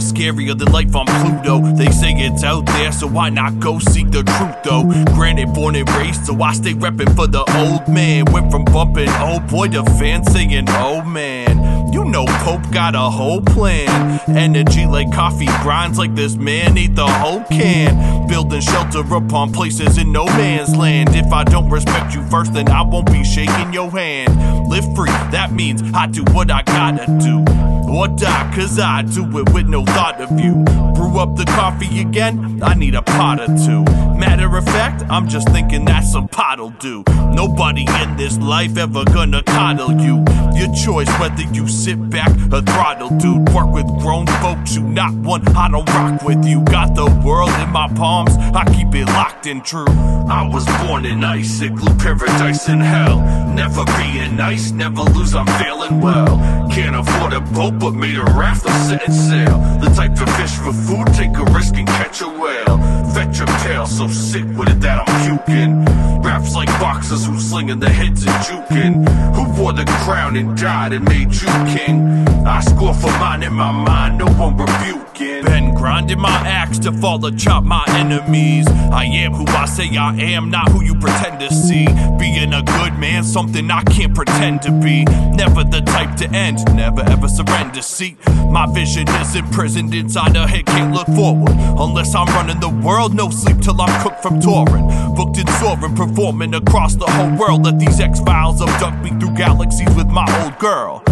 Scarier than life on Pluto. They say it's out there, so why not go seek the truth though? Granted, born and raised, so I stay reppin' for the old man. Went from bumpin' old boy to fans singin' oh man. You know Pope got a whole plan. Energy like coffee, grinds like this man ate the whole can. Building shelter upon places in no man's land. If I don't respect you first, then I won't be shaking your hand. Live free, that means I do what I gotta do. Or die, cause I do it with no thought of you. Brew up the coffee again, I need a pot or two. Matter of fact, I'm just thinking that some pot'll do. Nobody in this life ever gonna coddle you. Your choice whether you sit back or throttle, dude. Work with grown folks, you not one, I don't rock with you. Got the world in my palms, I keep it locked and true. I was born in icicle, paradise in hell. Never being nice, never lose, I'm feeling well. Can't afford a boat, but made a raft to set and sail. The type to fish for food, take a risk and catch a whale. Fetch a tail, so sick with it that I'm puking. Raps like boxers who slinging their heads and juking. Who wore the crown and died and made you king? I score for mine in my mind, no one rebuking. Been grinding my axe to fall or chop my enemies. I am who I say I am, not who you pretend to see. Being a good man, something I can't pretend to be. Never the type to end, never ever surrender. See, my vision is imprisoned inside a head, can't look forward. Unless I'm running the world, no sleep till I'm cooked from touring. Booked and soaring, performing across the whole world. Let these X-Files abduct me through galaxies with my old girl.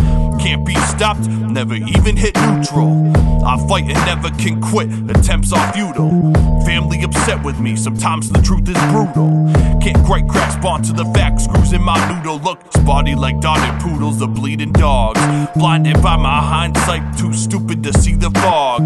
Can't be stopped, never even hit neutral. I fight and never can quit, attempts are futile. Family upset with me, sometimes the truth is brutal. Can't quite grasp onto the facts, screws in my noodle. Look, spotty like dotted poodles or bleeding dogs. Blinded by my hindsight, too stupid to see the fog.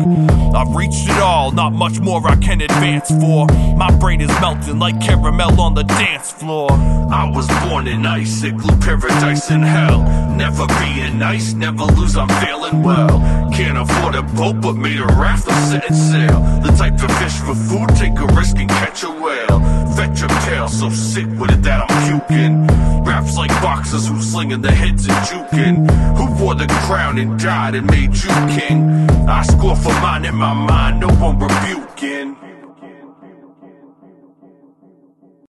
I've reached it all, not much more I can advance for. My brain is melting like caramel on the dance floor. I was born in icicle, paradise in hell. Never being nice, never lose, I'm feeling well. Can't afford a boat, but made a raft to set and sail. The type to fish for food, take a risk and catch a whale. Fetch a tail, so sick with it that I'm puking. Raps like boxers who slinging their heads and juking. Who wore the crown and died and made you king? I score for mine in my mind, no one rebuking.